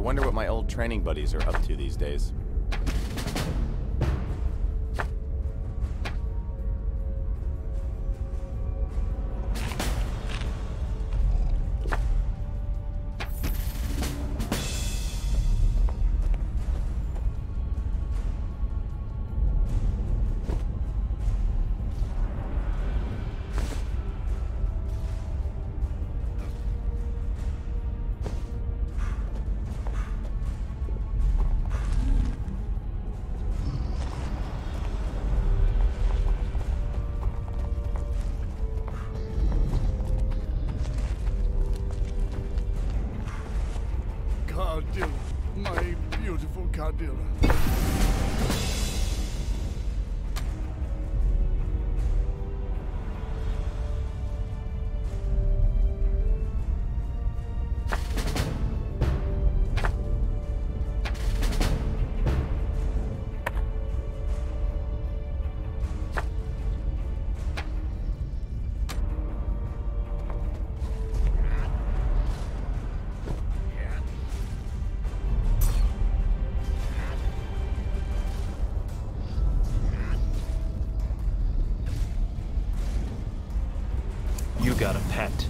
wonder what my old training buddies are up to these days. My beautiful Cardilla. Got a pet.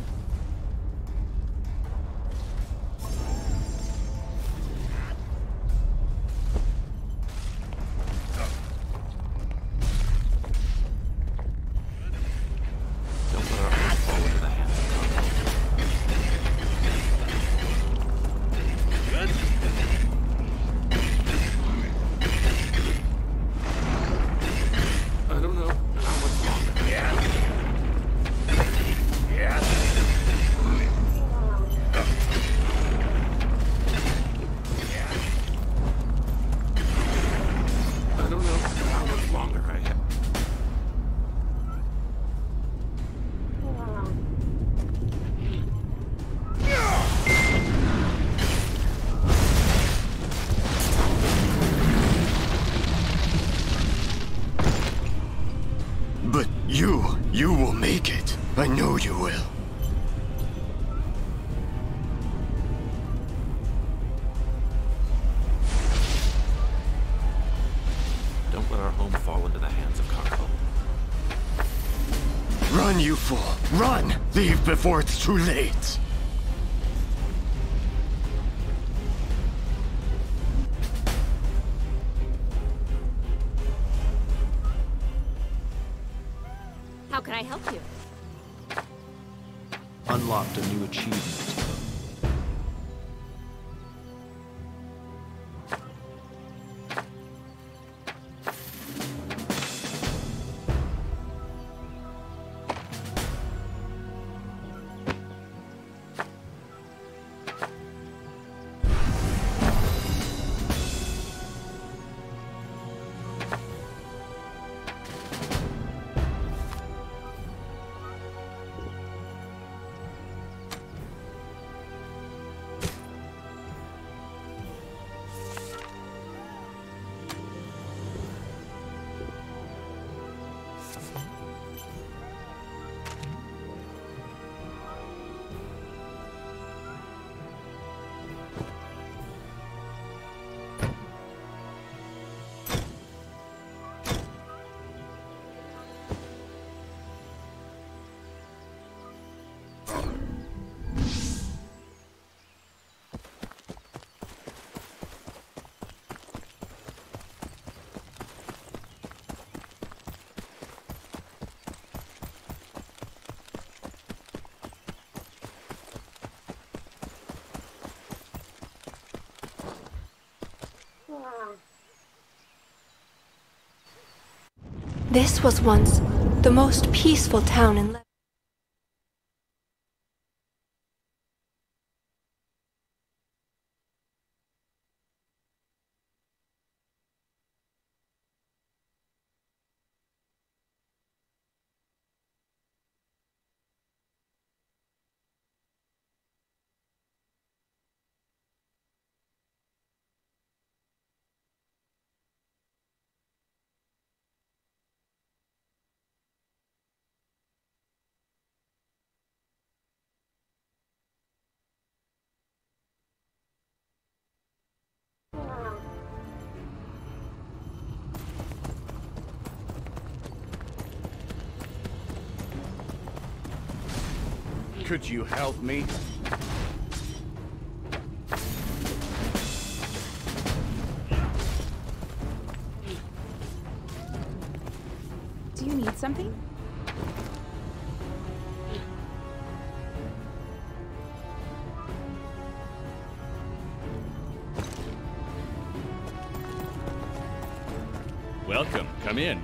You will make it. I know you will. Don't let our home fall into the hands of Carnival. Run, you fool! Run! Leave before it's too late! How can I help you? Unlocked a new achievement. This was once the most peaceful town in Lebanon. Could you help me? Do you need something? Welcome. Come in.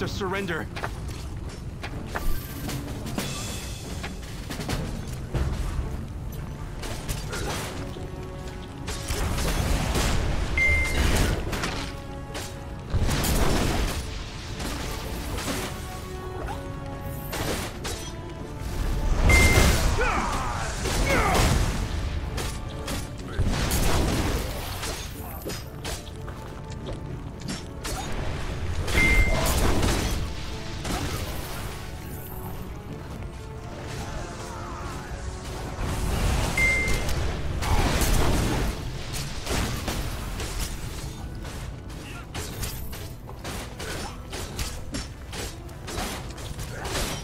To surrender.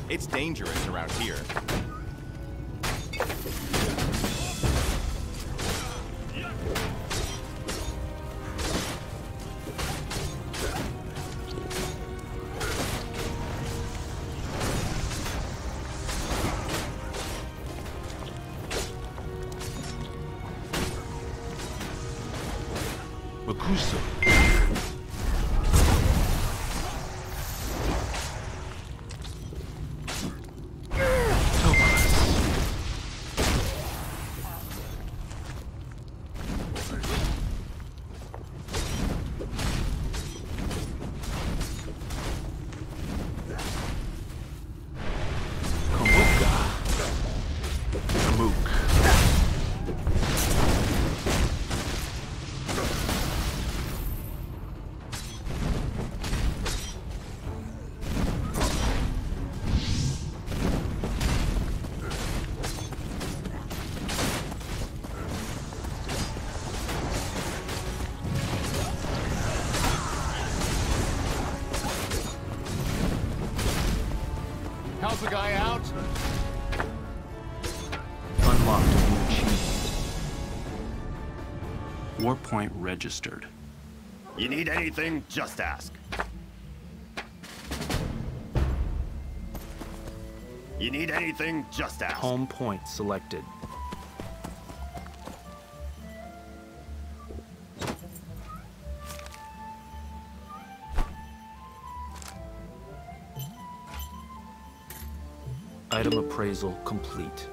It's dangerous around here. The guy out. Unlocked new achievement. War point registered. You need anything? Just ask. You need anything? Just ask. Home point selected. Item appraisal complete.